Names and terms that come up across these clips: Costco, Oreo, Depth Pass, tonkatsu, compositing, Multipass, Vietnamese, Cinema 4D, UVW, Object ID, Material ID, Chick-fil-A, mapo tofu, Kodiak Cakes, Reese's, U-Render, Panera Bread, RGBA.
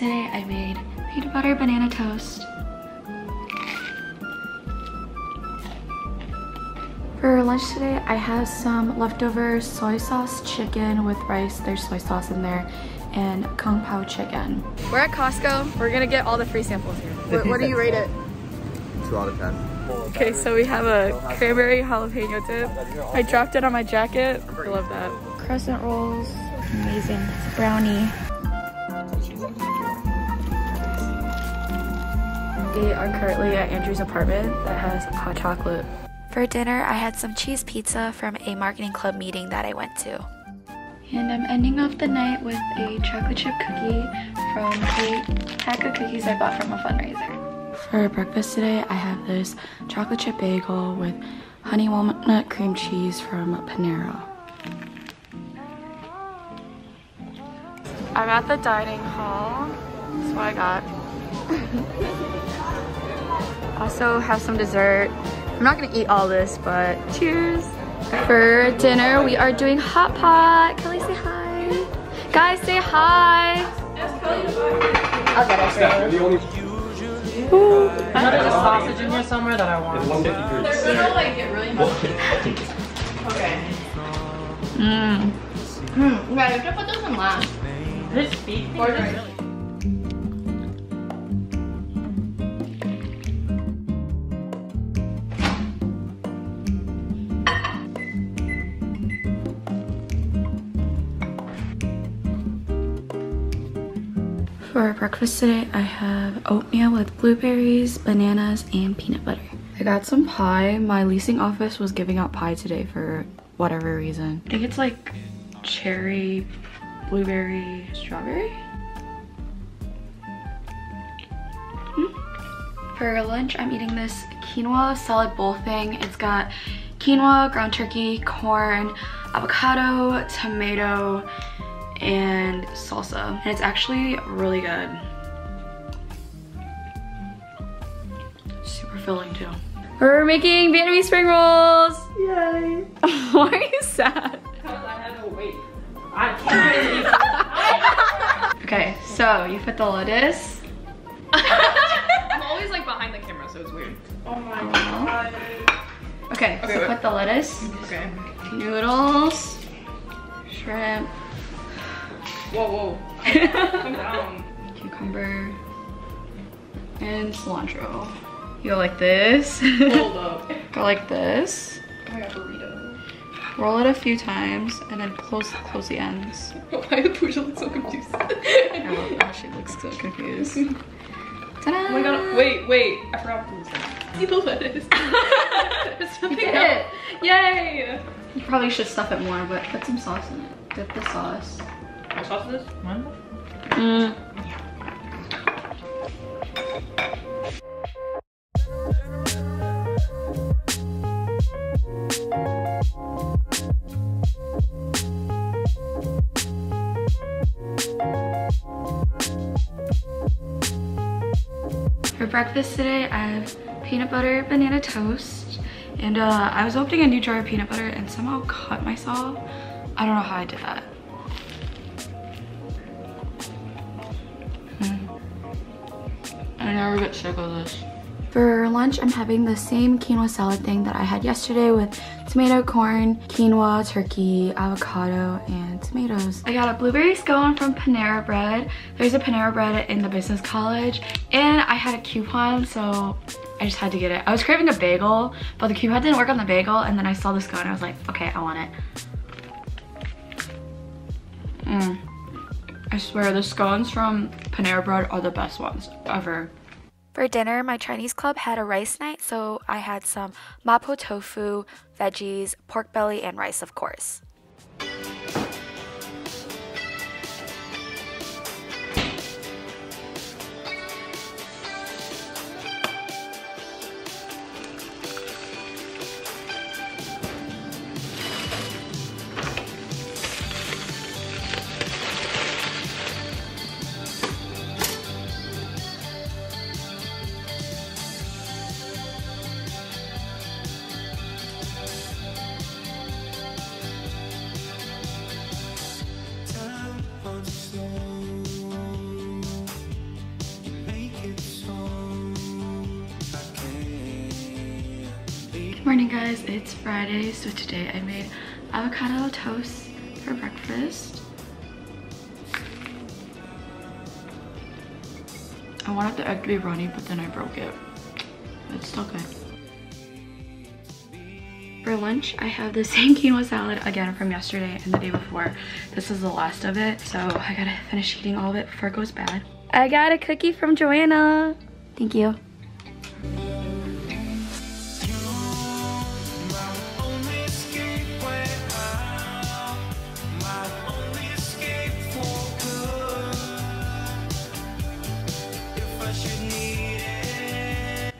today I made peanut butter banana toast. For lunch today, I have some leftover soy sauce chicken with rice. There's soy sauce in there, and kung pao chicken. We're at Costco. We're gonna get all the free samples here. What do you rate it? 2 out of 10. Okay, so we have a cranberry jalapeno dip. I dropped it on my jacket. I love that. Crescent rolls, amazing. Brownie. We are currently at Andrew's apartment that has hot chocolate. For dinner, I had some cheese pizza from a marketing club meeting that I went to. And I'm ending off the night with a chocolate chip cookie from a pack of cookies I bought from a fundraiser. For breakfast today, I have this chocolate chip bagel with honey walnut cream cheese from Panera. I'm at the dining hall. That's what I got. Also have some dessert. I'm not gonna eat all this, but cheers. For dinner, we are doing hot pot. Kelly, say hi. Guys, say hi. I'll get it. Ooh. I know there's a sausage in here somewhere that I want. They're gonna like get really much. Okay. Mmm. Mmm. Right, I'm gonna put this in last. This speak for really. For breakfast today, I have oatmeal with blueberries, bananas, and peanut butter. I got some pie. My leasing office was giving out pie today for whatever reason. I think it's like cherry, blueberry, strawberry? For lunch, I'm eating this quinoa salad bowl thing. It's got quinoa, ground turkey, corn, avocado, tomato, and salsa, and it's actually really good. Super filling too. We're making Vietnamese spring rolls. Yay! Why are you sad? Because I had to wait. I can't. Okay, so you put the lettuce. I'm always like behind the camera, so it's weird. Oh my god. Okay, so wait. Put the lettuce. Okay. Noodles. Shrimp. Whoa, whoa. Come down. Cucumber and cilantro. You go like this. Hold up. Go like this. Oh my god, burrito. Roll it a few times and then close the ends. Why did Pooja look so confused? I love that. She looks so confused. Ta-da! Oh my god, wait. I forgot to eat the lettuce. You did it. Yay! You probably should stuff it more, but put some sauce in it. Dip the sauce. What sauce is this? Mine? For breakfast today, I have peanut butter banana toast, and I was opening a new jar of peanut butter and somehow cut myself. I don't know how I did that. I never get sick of this. For lunch, I'm having the same quinoa salad thing that I had yesterday with tomato, corn, quinoa, turkey, avocado, and tomatoes. I got a blueberry scone from Panera Bread. There's a Panera Bread in the business college, and I had a coupon, so I just had to get it. I was craving a bagel, but the coupon didn't work on the bagel, and then I saw the scone and I was like, okay, I want it. I swear the scones from Panera Bread are the best ones ever. For dinner, my Chinese club had a rice night, so I had some mapo tofu, veggies, pork belly, and rice, of course. Morning guys, it's Friday, so today I made avocado toast for breakfast. I wanted the egg to be runny, but then I broke it. It's still good. For lunch, I have the same quinoa salad again from yesterday and the day before. This is the last of it, so I gotta finish eating all of it before it goes bad. I got a cookie from Joanna. Thank you.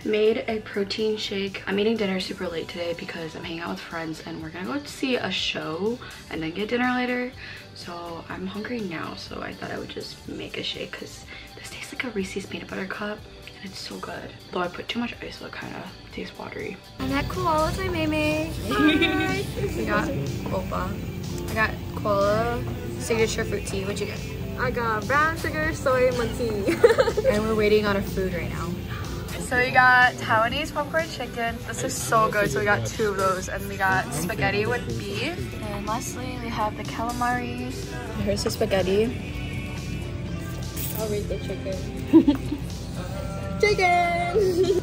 Made a protein shake. I'm eating dinner super late today because I'm hanging out with friends and we're gonna go see a show and then get dinner later. So I'm hungry now, so I thought I would just make a shake because this tastes like a Reese's peanut butter cup and it's so good. Though I put too much ice, so it kind of tastes watery. I met koala time, Mei. Hi. We got Opa. I got koala signature fruit tea. What'd you get? I got brown sugar soy tea. And we're waiting on our food right now. So we got Taiwanese popcorn chicken. This is so good. So we got two of those, and we got spaghetti with beef. And lastly, we have the calamari. Here's the spaghetti. I'll read the chicken. Chicken!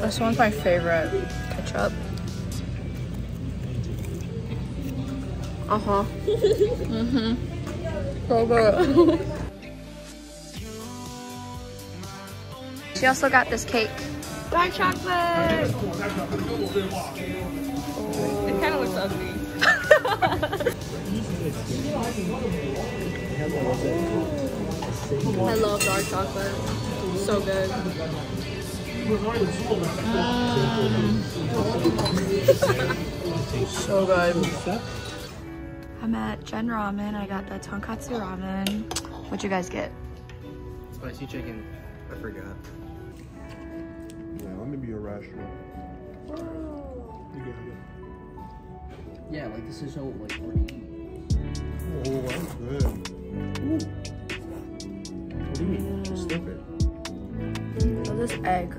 This one's my favorite. Ketchup. Uh-huh. Mm-hmm. So good. She also got this cake. Dark chocolate! Oh. It kind of looks ugly. I love dark chocolate. So good. So good. I'm at Gen Ramen. I got the tonkatsu ramen. What'd you guys get? Spicy chicken. I forgot. Yeah, let me be irrational. Yeah, like this is so like. Oh, that's good. Ooh. What do you mean? Yeah. Stupid. Oh, this egg.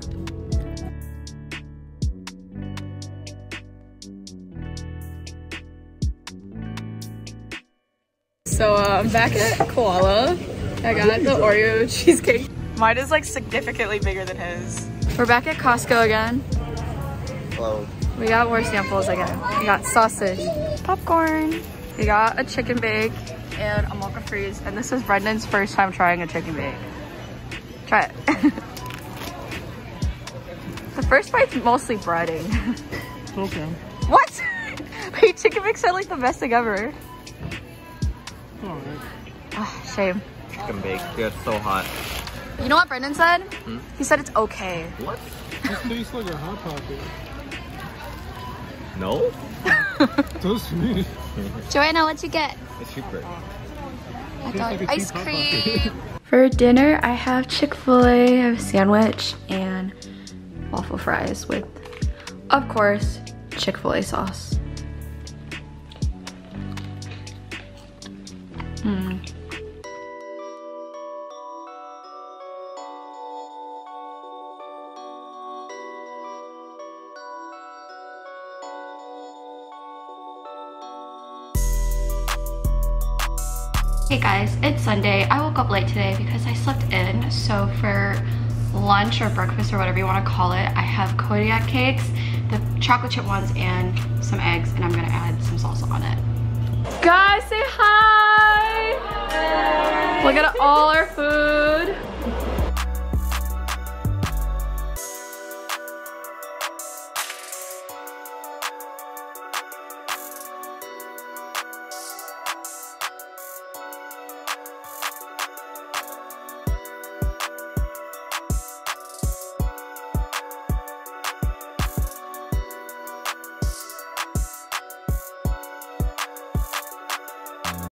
So I'm back at Koala. I got the Oreo cheesecake. Mine is like significantly bigger than his. We're back at Costco again. Hello. We got more samples again. We got sausage, popcorn. We got a chicken bake and a mocha freeze. And this is Brendan's first time trying a chicken bake. Try it. The first bite's mostly breading. Okay. What? Wait, chicken bakes are like the best thing ever. All right. Oh, shame. Chicken bake, yeah, it's so hot. You know what Brendan said? Hmm? He said it's okay. What? This tastes like a Hot Pocket. No? Toast to me. Joanna, what'd you get? It's super. I got like ice cream. For dinner, I have Chick-fil-A. I have a sandwich and waffle fries with, of course, Chick-fil-A sauce. Mmm. Hey guys, it's Sunday. I woke up late today because I slept in. So for lunch or breakfast or whatever you want to call it, I have Kodiak Cakes, the chocolate chip ones, and some eggs, and I'm going to add some salsa on it. Guys, say hi! Hi. Look at all our food.